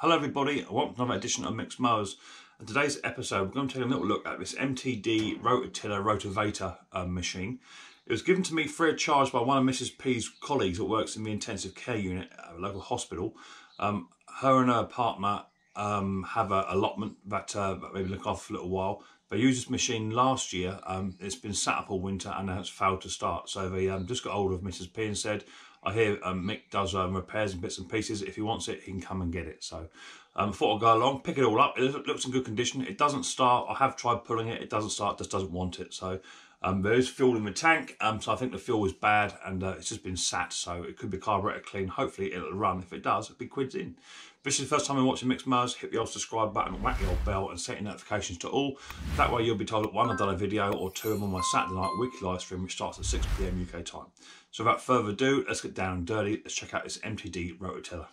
Hello everybody, welcome to another edition of Mixed Mowers. In today's episode we're going to take a little look at this MTD rototiller rotovator machine. It was given to me free of charge by one of Mrs P's colleagues that works in the intensive care unit at a local hospital. Her and her partner have an allotment that they've looked after for a little while. They used this machine last year. It's been sat up all winter and it's failed to start, so they just got hold of Mrs P and said, I hear Mick does repairs and bits and pieces. If he wants it, he can come and get it. So I thought I'd go along, pick it all up. It looks in good condition. It doesn't start. I have tried pulling it. It doesn't start, just doesn't want it. So there is fuel in the tank. So I think the fuel is bad and it's just been sat. So it could be carburetor clean. Hopefully it'll run. If it does, it'll be quids in. If this is the first time you're watching Mixed Mowers, hit the old subscribe button, whack the old bell and set your notifications to all. That way you'll be told that one, I've done a video, or two, I'm on my Saturday night weekly live stream, which starts at 6 PM UK time. So without further ado, let's get down and dirty. Let's check out this MTD rototiller.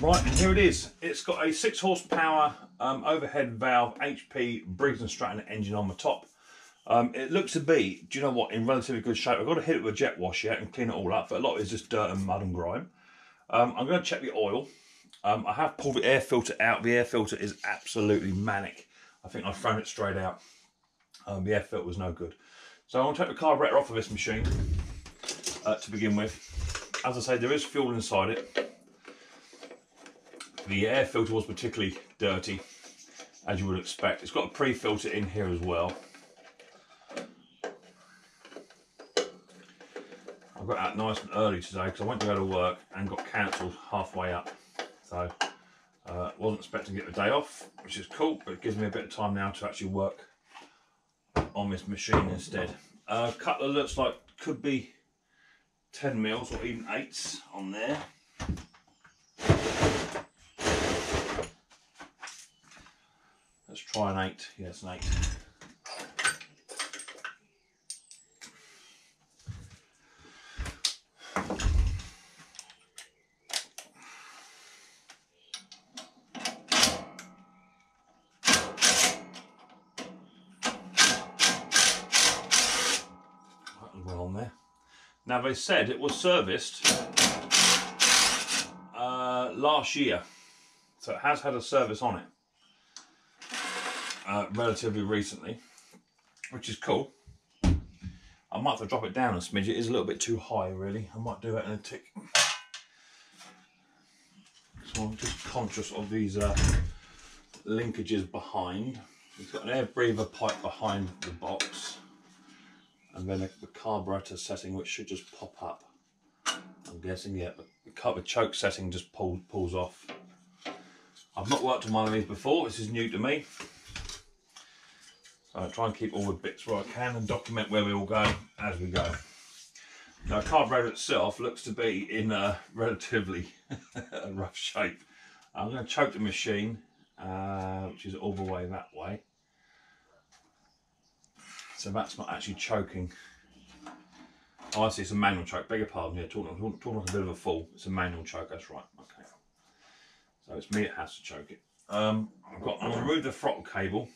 Right, and here it is. It's got a 6 horsepower overhead valve HP Briggs & Stratton engine on the top. It looks to be, do you know what, in relatively good shape. I've got to hit it with a jet wash yet and clean it all up, but a lot is just dirt and mud and grime. I'm going to check the oil. I have pulled the air filter out. The air filter is absolutely manic. I think I've thrown it straight out. The air filter was no good. So I'm going to take the carburetor off of this machine to begin with. As I say, there is fuel inside it. The air filter was particularly dirty, as you would expect. It's got a pre-filter in here as well. I got out nice and early today because I went to go to work and got cancelled halfway up. So wasn't expecting to get the day off, which is cool, but it gives me a bit of time now to actually work on this machine instead. A couple of looks like could be 10 mils or even 8s on there. Let's try an 8. Yeah, it's an 8. Now they said it was serviced last year, so it has had a service on it relatively recently, which is cool. I might have to drop it down a smidge. It is a little bit too high really. I might do that in a tick. So I'm just conscious of these linkages behind. It's got an air breather pipe behind the box. And then the carburetor setting, which should just pop up. I'm guessing, yeah, but the choke setting just pulls off. I've not worked on one of these before. This is new to me. So I try and keep all the bits where I can and document where we all go as we go. Now, the carburetor itself looks to be in a relatively rough shape. I'm going to choke the machine, which is all the way that way. So that's not actually choking. Oh, I see, it's a manual choke. Beg your pardon, yeah, talking like a bit of a fool. It's a manual choke, that's right. Okay. So it's me that has to choke it. I'm going to remove the throttle cable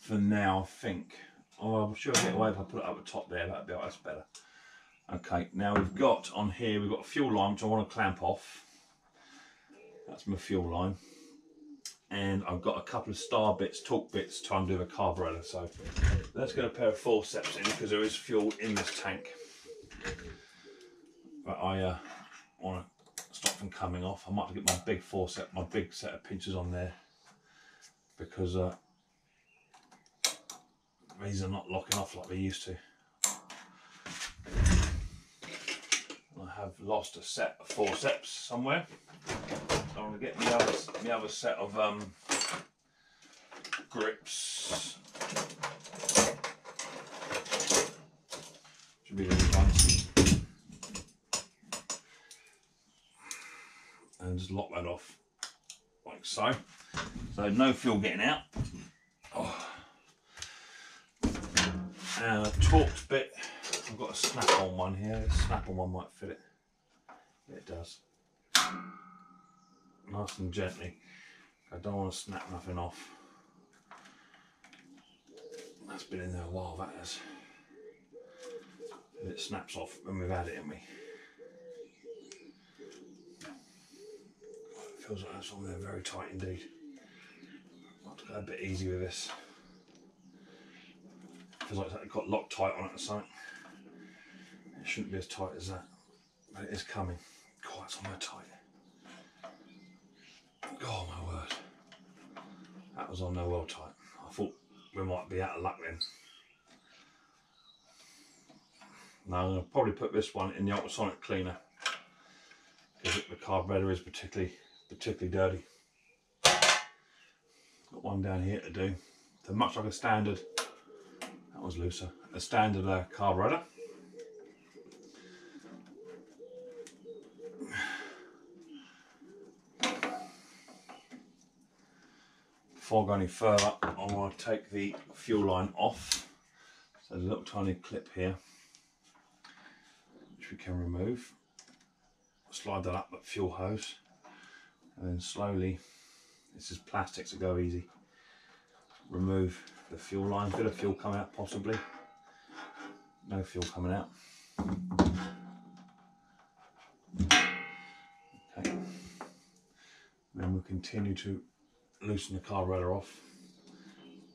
for now, I think. Oh, I'm sure I'll get away if I put it up the top there. That'd be, that's better. Okay, now we've got on here, we've got a fuel line, which I want to clamp off. That's my fuel line. And I've got a couple of star bits, torque bits to undo the carburetor. So let's get a pair of forceps in because there is fuel in this tank. But I want to stop them coming off. I might have to get my big forceps, my big set of pinchers on there because these are not locking off like they used to. I have lost a set of forceps somewhere. I'm going to get the other set of grips. Should be really nice. And just lock that off like so. So no fuel getting out. Oh. And a torqued bit. I've got a Snap-on one here. The Snap-on one might fit it. Yeah, it does. Nice and gently. I don't want to snap nothing off. That's been in there a while, that is. It snaps off when we've had it in me. It feels like that's on there very tight indeed. I'll have to go a bit easy with this. Feels like it's got Loctite on it or something. It shouldn't be as tight as that, but it is coming. God, it's on there tight. Oh my word. That was on there well tight. I thought we might be out of luck then. Now I'm going to probably put this one in the ultrasonic cleaner because the carburetor is particularly dirty. Got one down here to do. So much like a standard, that was looser, a standard carburetor. Before I go any further, I want to take the fuel line off. So there's a little tiny clip here, which we can remove. Slide that up the fuel hose, and then slowly, this is plastic so go easy, remove the fuel line. Bit of fuel coming out possibly, no fuel coming out. Okay. And then we'll continue to loosen the carburetor off.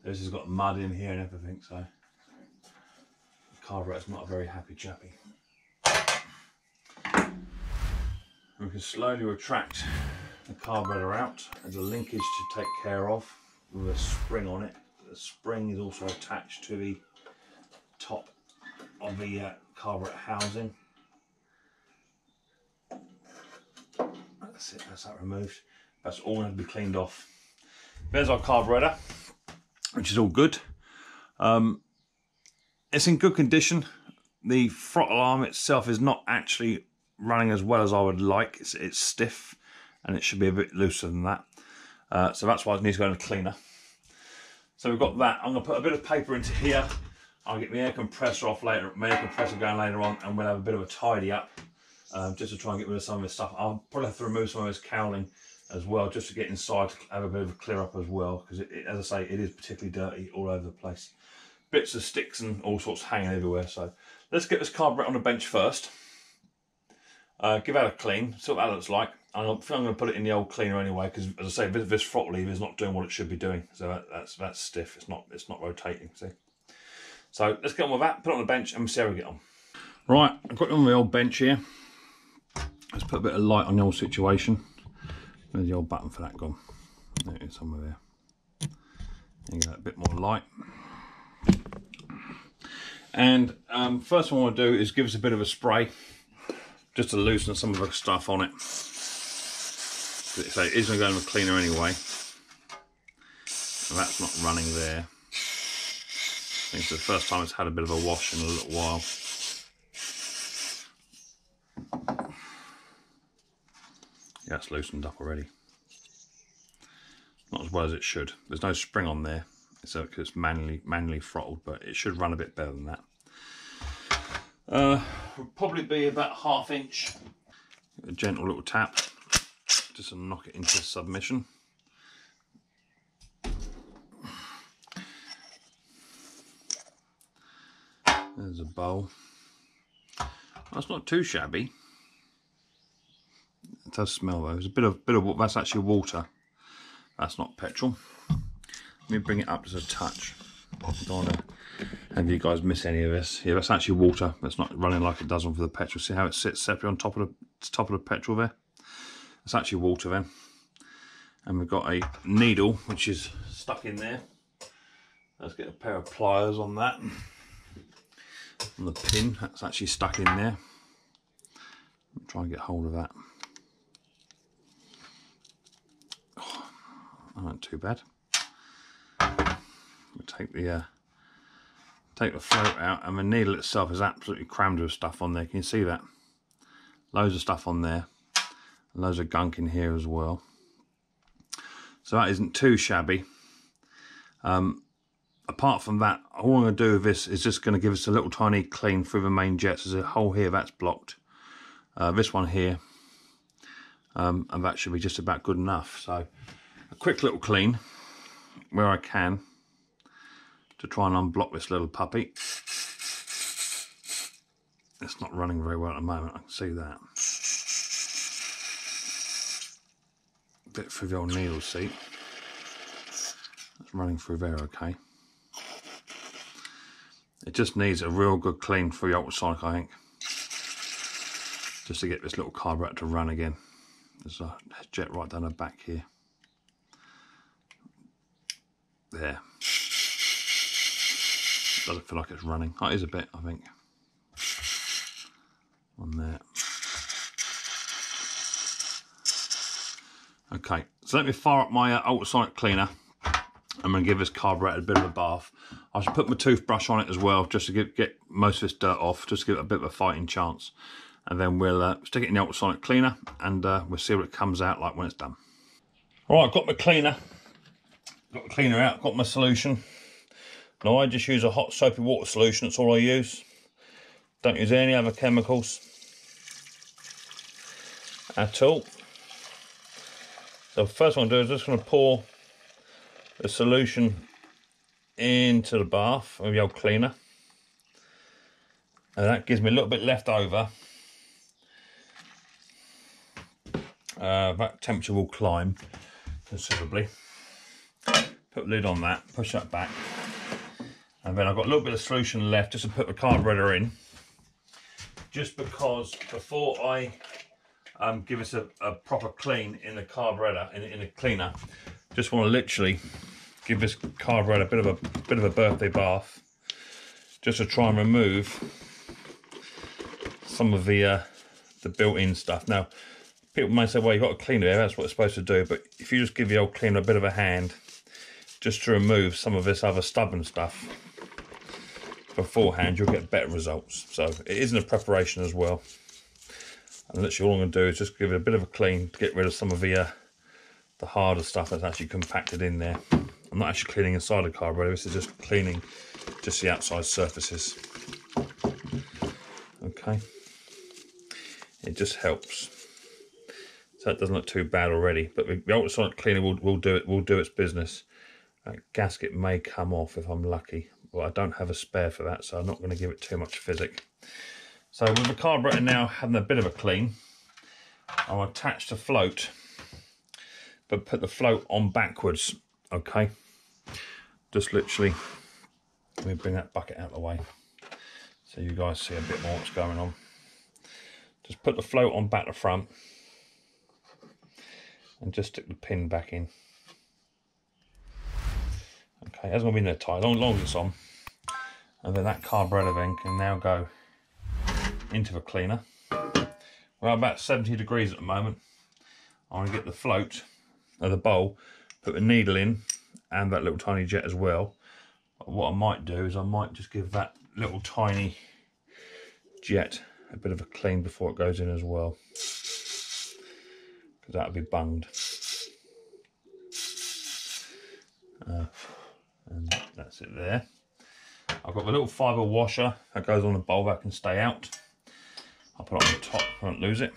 This has got mud in here and everything, so the carburetor's not a very happy chappy. We can slowly retract the carburetor out. There's a linkage to take care of with a spring on it. The spring is also attached to the top of the carburetor housing. That's it, that's that removed. That's all going to be cleaned off. There's our carburetor, which is all good. It's in good condition. The throttle arm itself is not actually running as well as I would like. It's stiff and it should be a bit looser than that. So that's why it needs to go in a cleaner. So we've got that. I'm going to put a bit of paper into here. I'll get my air compressor off later, my air compressor going later on, and we'll have a bit of a tidy up just to try and get rid of some of this stuff. I'll probably have to remove some of this cowling as well, just to get inside to have a bit of a clear up as well, because as I say, it is particularly dirty all over the place. Bits of sticks and all sorts hanging everywhere. So let's get this carburetor on the bench first. Give that a clean, see what that looks like. I'm going to put it in the old cleaner anyway, because as I say, this throttle lever is not doing what it should be doing. So that's stiff. It's not rotating. See. So let's get on with that. Put it on the bench and see how we get on. Right, I've got it on the old bench here. Let's put a bit of light on the old situation. Where's the old button for that gone? There it is, somewhere there. And get a bit more light. And first thing I want to do is give us a bit of a spray just to loosen some of the stuff on it. So it is going to go in the cleaner anyway. So that's not running there. I think it's the first time it's had a bit of a wash in a little while. Yeah, it's loosened up already. Not as well as it should. There's no spring on there, so it's manually throttled, but it should run a bit better than that. It'll probably be about ½ inch. A gentle little tap, just to knock it into submission. There's a bowl. That's not too shabby. It does smell though. There's a bit of that's actually water. That's not petrol. Let me bring it up just a touch. Don't want to have you guys miss any of this. Yeah, that's actually water. That's not running like it does on for the petrol. See how it sits separately on top of the petrol there. That's actually water then. And we've got a needle which is stuck in there. Let's get a pair of pliers on that. On the pin, that's actually stuck in there. Try and get hold of that. That wasn't too bad. We'll take the float out, and the needle itself is absolutely crammed with stuff on there. Can you see that? Loads of stuff on there. And loads of gunk in here as well. So that isn't too shabby. Apart from that, all I'm going to do with this is just going to give us a little tiny clean through the main jets. There's a hole here that's blocked. This one here, and that should be just about good enough. So a quick little clean where I can, to try and unblock this little puppy. It's not running very well at the moment, I can see that. A bit through the old needle seat. It's running through there, okay. It just needs a real good clean through the ultrasonic, I think. Just to get this little carburetor to run again. There's a jet right down the back here. There. Doesn't feel like it's running. Oh, it is a bit, I think. On there. Okay, so let me fire up my ultrasonic cleaner. I'm going to give this carburetor a bit of a bath. I should put my toothbrush on it as well, just to get most of this dirt off, just to give it a bit of a fighting chance. And then we'll stick it in the ultrasonic cleaner, and we'll see what it comes out like when it's done. All right, I've got my cleaner. Got the cleaner out, got my solution. Now I just use a hot soapy water solution, that's all I use. Don't use any other chemicals at all. So the first thing I'm going to do is just going to pour the solution into the bath with the old cleaner. And that gives me a little bit left over. That temperature will climb considerably. Put the lid on that, push that back. And then I've got a little bit of solution left just to put the carburetor in. Just because before I give us a proper clean in the carburetor, in the cleaner, just want to literally give this carburetor a bit of a birthday bath, just to try and remove some of the built-in stuff. Now, people may say, "Well, you've got a cleaner there. That's what it's supposed to do." But if you just give the old cleaner a bit of a hand, just to remove some of this other stubborn stuff beforehand, you'll get better results. So it isn't a preparation as well. And literally all I'm going to do is just give it a bit of a clean to get rid of some of the harder stuff that's actually compacted in there. I'm not actually cleaning inside the carburetor, this is just cleaning just the outside surfaces. Okay, it just helps. So it doesn't look too bad already, but the ultrasonic cleaner will do its business. That gasket may come off if I'm lucky. Well, I don't have a spare for that, so I'm not going to give it too much physic. So with the carburetor now having a bit of a clean, I'll attach the float, but put the float on backwards, okay? Just literally, let me bring that bucket out of the way so you guys see a bit more what's going on. Just put the float on back to front and just stick the pin back in. Okay, it hasn't been there tight, long as it's on. And then that carburetor then can now go into the cleaner. We're about 70 degrees at the moment. I'm going to get the float, or the bowl, put the needle in, and that little tiny jet as well. But what I might do is I might just give that little tiny jet a bit of a clean before it goes in as well, because that'll be bunged. And that's it there. I've got the little fibre washer that goes on the bowl that can stay out. I'll put it on the top, I won't lose it.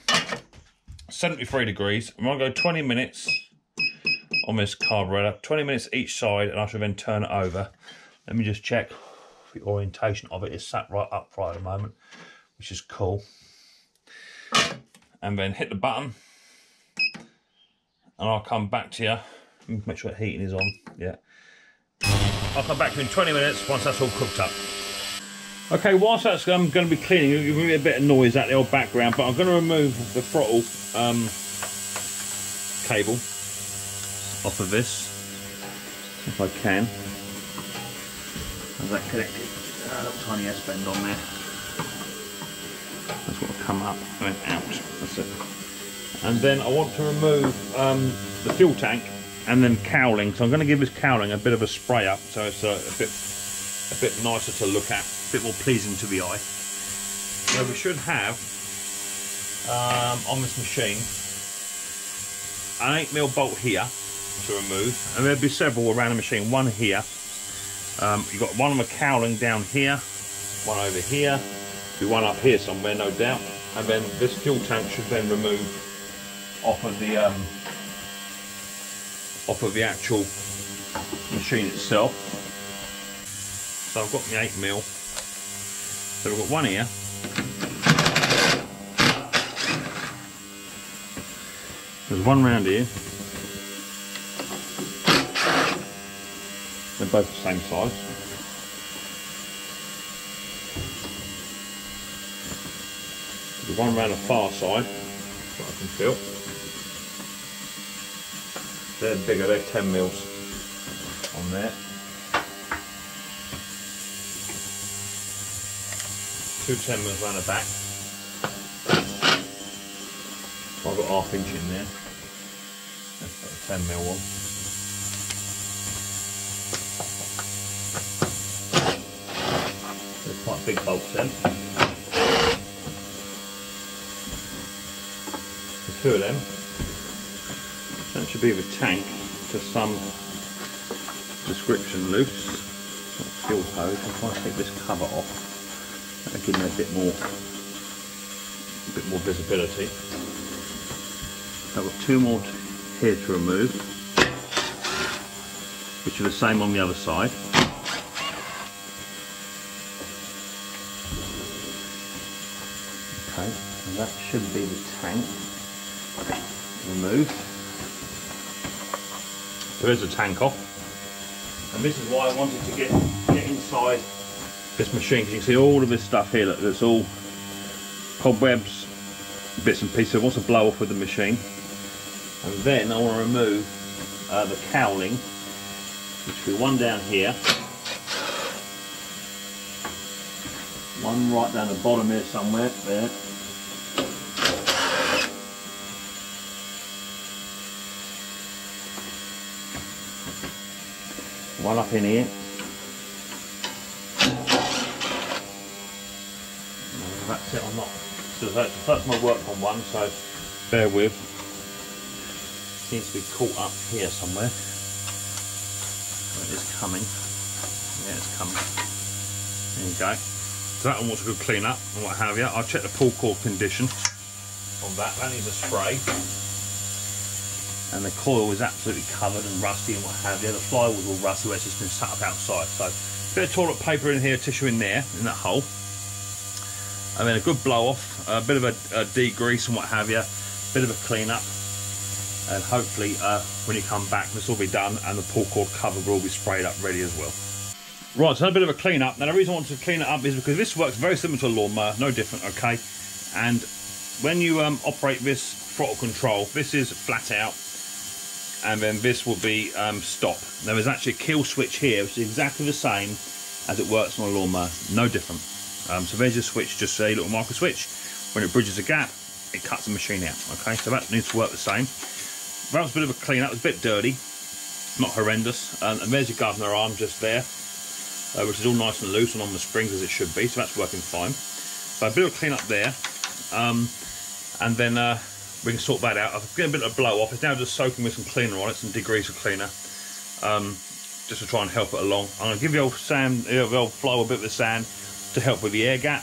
73 degrees. I'm going to go 20 minutes on this carburetor, 20 minutes each side, and I shall then turn it over. Let me just check the orientation of it. It's sat right upright at the moment, which is cool. And then hit the button, and I'll come back to you. Let me make sure the heating is on. Yeah. I'll come back to you in 20 minutes once that's all cooked up. Okay, whilst that's going to be cleaning, you're going to get a bit of noise out the old background, but I'm going to remove the throttle cable off of this, if I can. How's that connected? A little tiny S-bend on there. That's what will come up and out. That's it. And then I want to remove the fuel tank, and then cowling. So I'm going to give this cowling a bit of a spray up, so it's a bit nicer to look at, a bit more pleasing to the eye. So we should have on this machine an 8 mil bolt here to remove, and there'll be several around the machine. One here, you've got one on the cowling down here, one over here, there'll be one up here somewhere, no doubt. And then this fuel tank should then remove off of the actual machine itself. So I've got my 8mm. So we've got one here. There's one round here. They're both the same size. There's one round the far side that I can feel. They're bigger, they're 10mm on there. Two 10mm round the back. I've got ½ inch in there. That's got a 10mm one. They're quite big bolts then. There's two of them. That should be the tank to some description loose. It's not steel toed. I'm trying to take this cover off. That'll give me a bit more visibility. I've got two more here to remove, which are the same on the other side. Okay, and that should be the tank removed. So there's the tank off, and this is why I wanted to get inside this machine, because you can see all of this stuff here. Look, that's all cobwebs, bits and pieces. I want to blow off with the machine. And then I want to remove the cowling, which will be one down here, one right down the bottom here somewhere, there, one up in here, and that's it. I'm not, so that's my work on one, so bear with. Seems to be caught up here somewhere. It is coming. Yeah, it's coming. There you go. So that one wants a good clean up and what have you. I'll check the pull cord condition on that. That needs a spray. And the coil is absolutely covered and rusty and what have you. The flywheel's all rusty where it's just been sat up outside. So a bit of toilet paper in here, tissue in there, in that hole. And then a good blow off, a bit of a degrease and what have you, a bit of a clean up. And hopefully when you come back this will be done and the pull cord cover will be sprayed up ready as well. Right, so a bit of a clean up. Now the reason I wanted to clean it up is because this works very similar to a lawnmower, no different, okay? And when you operate this throttle control, this is flat out and then this will be stop. Now there's actually a kill switch here which is exactly the same as it works on a lawnmower, no different. So there's your switch, just a little micro switch. When it bridges a gap, it cuts the machine out, okay? So that needs to work the same. That was a bit of a clean up, it was a bit dirty, not horrendous. And there's your governor arm just there, which is all nice and loose and on the springs as it should be, so that's working fine. So a bit of a clean up there, and then we can sort that out. I've got a bit of a blow off, it's now just soaking with some cleaner on it, some degrees of cleaner, just to try and help it along. I'm going to give the old sand, the old flow a bit of the sand to help with the air gap.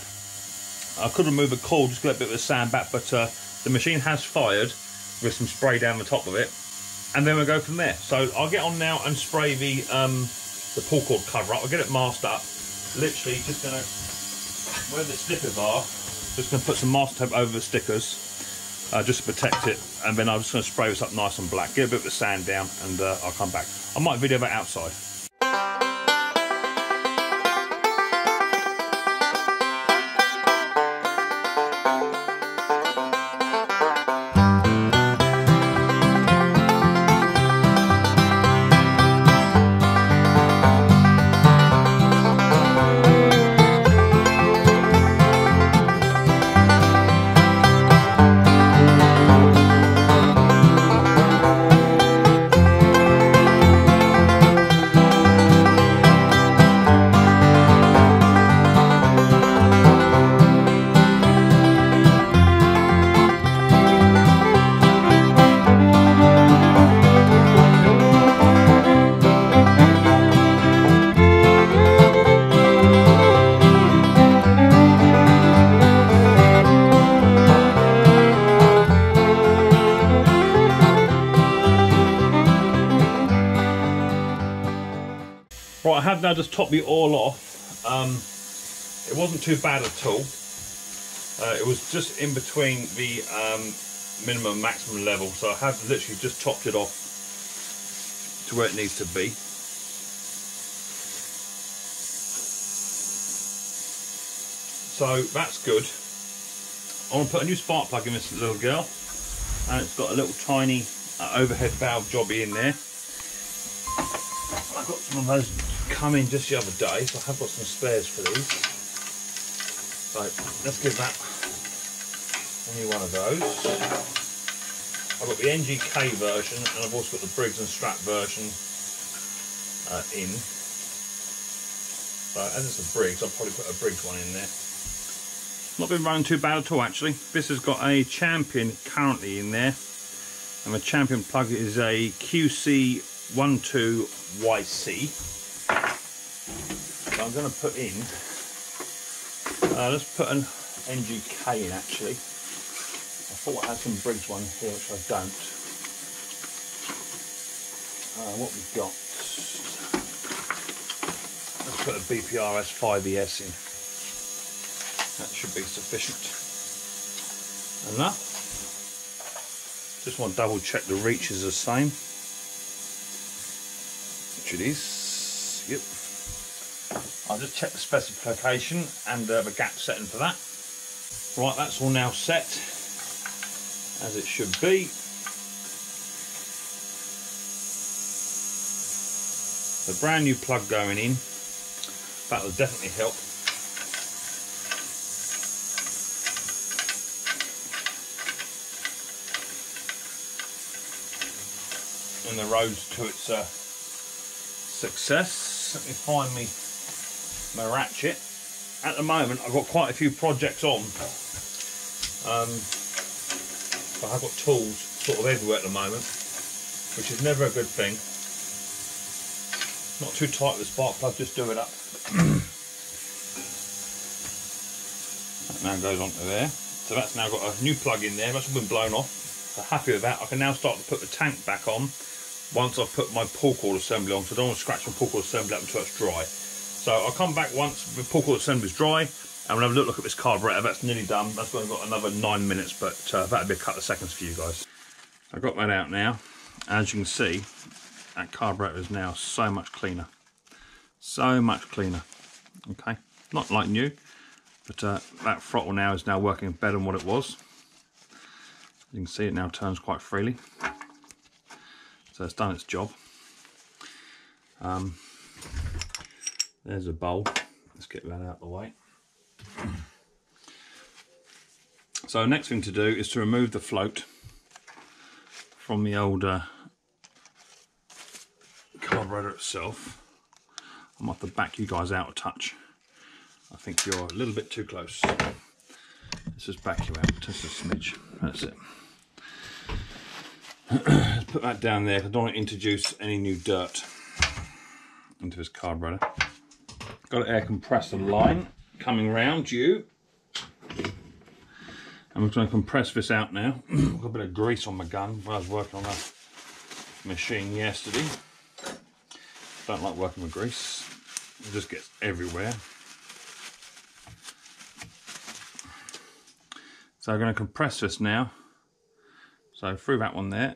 I could remove a coil, just get a bit of the sand back, but the machine has fired with some spray down the top of it, and then we'll go from there. So I'll get on now and spray the pull cord cover up. I'll get it masked up. Literally just gonna, where the stickers are, just gonna put some mask tape over the stickers, just to protect it, and then I'm just gonna spray this up nice and black, get a bit of the sand down, and I'll come back. I might video that outside. Now just top the oil off It wasn't too bad at all. It was just in between the minimum and maximum level, so I have literally just topped it off to where it needs to be. So that's good. I want to put a new spark plug in this little girl, and it's got a little tiny overhead valve jobby in there. I got some of those come in just the other day, so I have got some spares for these. So let's give that a new one of those. I've got the NGK version, and I've also got the Briggs and Stratton version in. So as it's a Briggs, I'll probably put a Briggs one in there. Not been running too bad at all actually. This has got a Champion currently in there, and the Champion plug is a QC12YC. So I'm going to put in, let's put an NGK in actually. I thought I had some Briggs one here, which I don't. What we've got, let's put a BPRS5ES in. That should be sufficient enough. Just want to double check the reach is the same, which it is. Yep. I'll just check the specification and the gap setting for that. Right, that's all now set as it should be. The brand new plug going in, that will definitely help. The road to its success. Let me find me my ratchet. At the moment I've got quite a few projects on, but I've got tools sort of everywhere at the moment, which is never a good thing. Not too tight with the spark plug, just do it up. That now goes onto there, so that's now got a new plug in there. That's all been blown off, so happy with that. I can now start to put the tank back on once I've put my pull cord assembly on, so I don't want to scratch my pull cord assembly up until it's dry. So I'll come back once the pull cord assembly is dry, and we'll have a look at this carburetor. That's nearly done. That's only got another 9 minutes, but that'll be a couple of seconds for you guys. I've got that out now. As you can see, that carburetor is now so much cleaner. So much cleaner. Okay, not like new, but that throttle now is now working better than what it was. As you can see, it now turns quite freely. So it's done its job. There's a bowl. Let's get that out of the way. So next thing to do is to remove the float from the old carburetor itself. I'm going to have to back you guys out a touch. I think you're a little bit too close. Let's just back you out just a smidge. That's it. Let's put that down there. I don't want to introduce any new dirt into this carburetor. Got an air compressor line coming round you, and we're going to compress this out now. I've got a bit of grease on my gun when I was working on that machine yesterday. Don't like working with grease, it just gets everywhere. So I'm going to compress this now. So through that one there,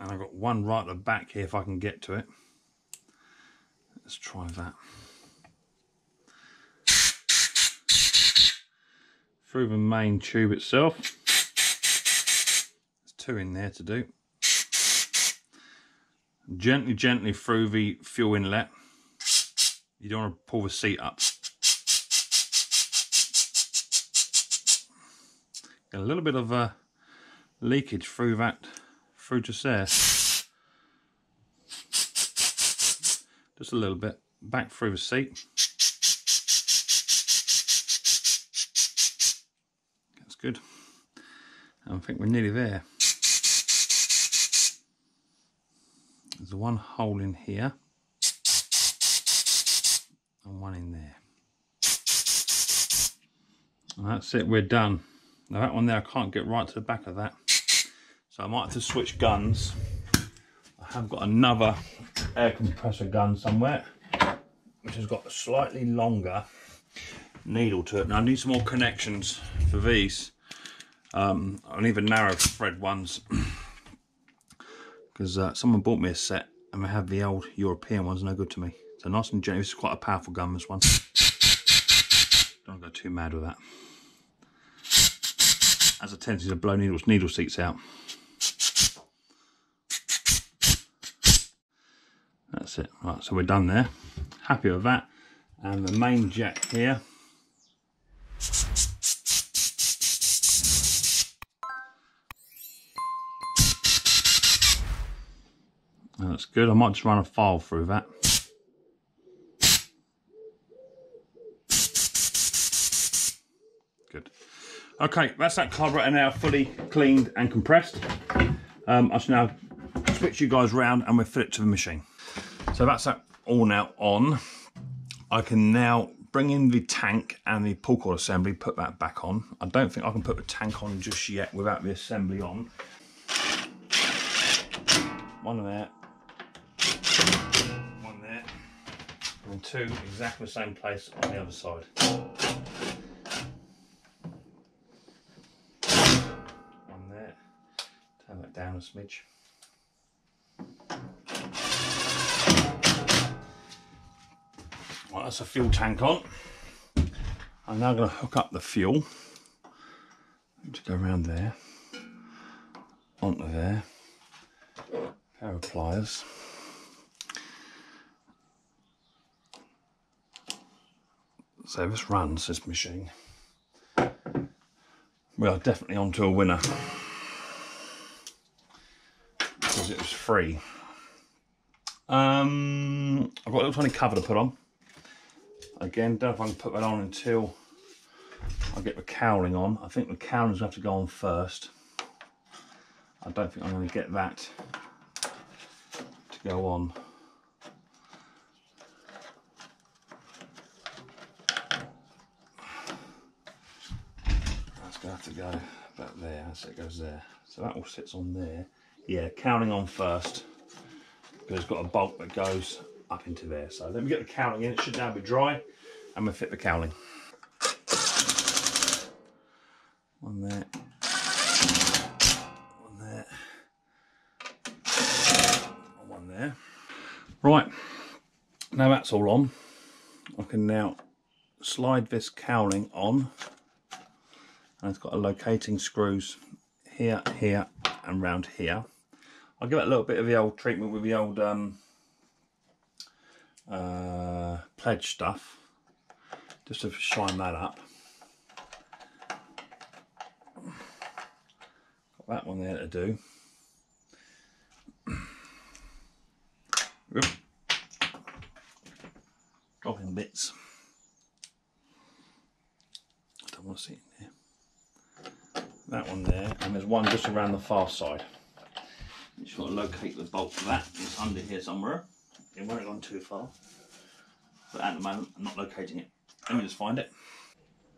and I've got one right at the back here if I can get to it. Let's try that. Through the main tube itself, there's two in there to do. Gently, gently through the fuel inlet. You don't want to pull the seat up. A little bit of a leakage through that, through just there, just a little bit back through the seat. That's good. I think we're nearly there. There's one hole in here and one in there, and that's it, we're done. Now that one there, I can't get right to the back of that, so I might have to switch guns. I have got another air compressor gun somewhere. which has got a slightly longer needle to it. Now I need some more connections for these, and even narrow thread ones, because someone bought me a set and I have the old European ones, no good to me. So nice and gentle. This is quite a powerful gun, this one. Don't go too mad with that, as a tendency to blow needle seats out. That's it. Right, so we're done there. Happy with that. And the main jack here. That's good. I might just run a file through that. Good. Okay, that's that carburetor now fully cleaned and compressed. I should now switch you guys round and we'll fit it to the machine. So that's that all now on. I can now bring in the tank and the pull cord assembly, put that back on. I don't think I can put the tank on just yet without the assembly on. One there, and two exactly the same place on the other side. One there, turn that down a smidge. Well, that's the fuel tank on. I'm now going to hook up the fuel to go around there, onto there, pair of pliers, so this runs, this machine. We are definitely onto a winner, because it was free. I've got a little tiny cover to put on. Again, don't know if I can put that on until I get the cowling on. I think the cowling's gonna have to go on first. I don't think I'm gonna get that to go on. That's gonna have to go back there, so it goes there. So that all sits on there. Yeah, cowling on first, because it's got a bolt that goes up into there. So let me get the cowling in, it should now be dry, and we'll fit the cowling. One there, one there, and one there. Right, now that's all on. I can now slide this cowling on, and it's got a locating screws here, here, and round here. I'll give it a little bit of the old treatment with the old pledge stuff, just to shine that up. Got that one there to do. Oop. Dropping bits. I don't want to see it in there. That one there, and there's one just around the far side. Make sure I locate the bolt for that. It's under here somewhere. It won't have gone too far, but at the moment I'm not locating it. Let me just find it.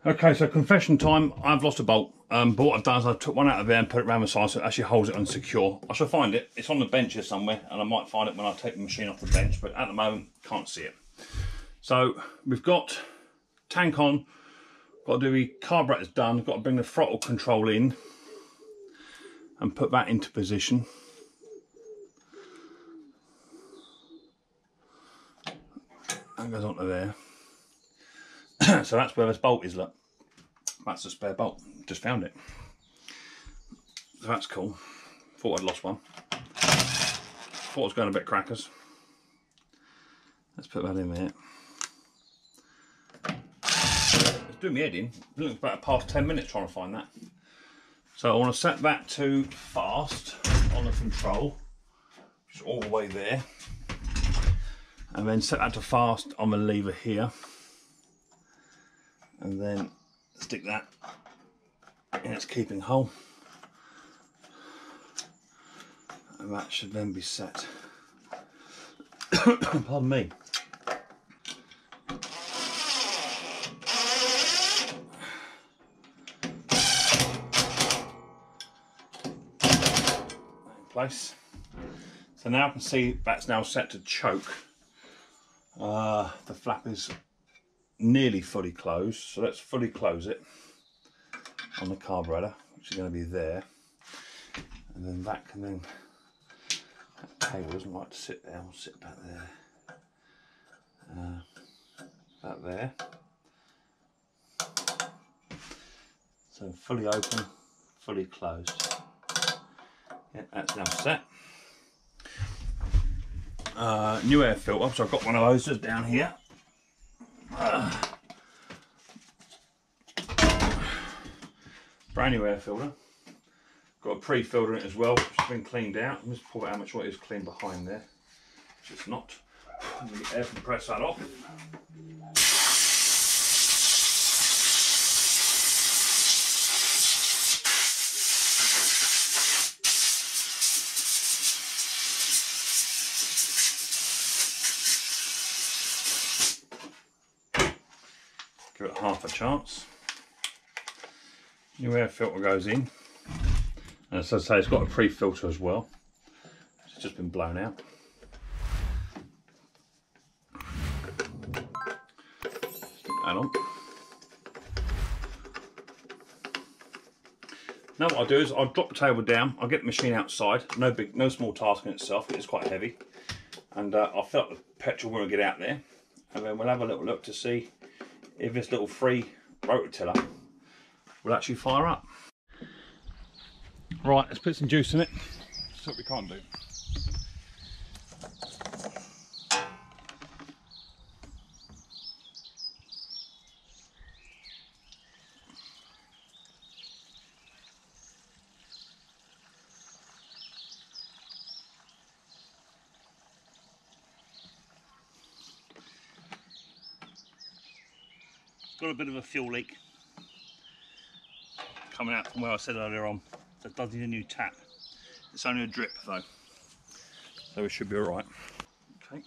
Okay, so confession time, I've lost a bolt, but what I've done is I took one out of there and put it around the side so it actually holds it and secure. I shall find it, it's on the bench here somewhere, and I might find it when I take the machine off the bench, but at the moment can't see it. So we've got tank on, got to do the carburetor's done, got to bring the throttle control in and put that into position. That goes onto there. So that's where this bolt is, look. That's the spare bolt. Just found it. So that's cool. Thought I'd lost one. Thought I was going a bit crackers. Let's put that in there. It's doing me head in. It looks about past 10 minutes trying to find that. So I want to set that to fast on the control. Just all the way there. And then set that to fast on the lever here, and then stick that in its keeping hole, and that should then be set. Pardon me. In place. So now I can see that's now set to choke. The flap is nearly fully closed, so let's fully close it on the carburetor, which is going to be there, and then that can then, that cable doesn't like to sit there, I'll sit back there, that there, so fully open, fully closed. Yeah, that's now set. New air filter, so I've got one of those just down here. Brand new air filter. Got a pre-filter in it as well, which has been cleaned out. I'm just pulling out how much oil is clean behind there, which it's not. I'm going to air compress that off. Give it half a chance. New air filter goes in. And as I say, it's got a pre-filter as well. It's just been blown out. Stick that on. Now what I'll do is I'll drop the table down. I'll get the machine outside. No small task in itself. It's quite heavy. And I'll fill up the petrol when I get out there. And then we'll have a little look to see if this little free rototiller will actually fire up. Right, let's put some juice in it. That's what we can't do. Got a bit of a fuel leak coming out from where I said earlier on. That does need a new tap. It's only a drip though, so we should be all right. Okay.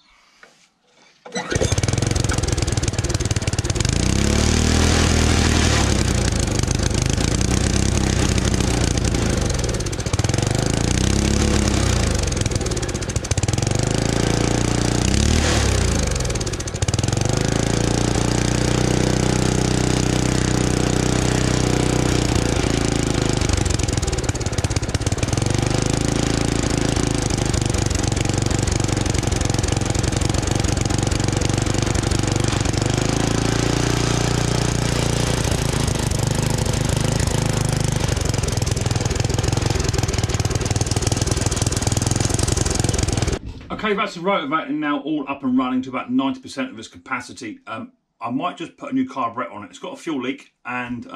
Okay, that's the rotovator now all up and running to about 90% of its capacity. I might just put a new carburetor on it. It's got a fuel leak and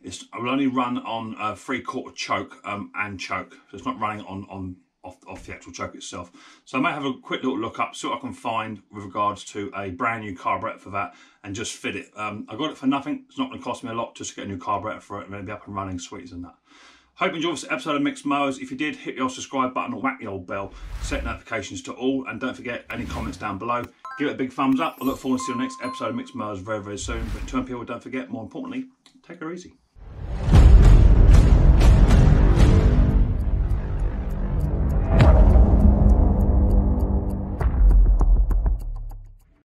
it will only run on a 3/4 choke and choke. So it's not running off the actual choke itself. So I might have a quick little look up, see what I can find with regards to a brand new carburetor for that and just fit it. I got it for nothing. It's not going to cost me a lot just to get a new carburetor for it and then be up and running, sweet as a nut. Hope you enjoyed this episode of Mixed Mowers. If you did, hit your subscribe button or whack the old bell. Set notifications to all. And don't forget, any comments down below. Give it a big thumbs up. I look forward to seeing the next episode of Mixed Mowers very, very soon. But in terms of people, don't forget, more importantly, take her easy.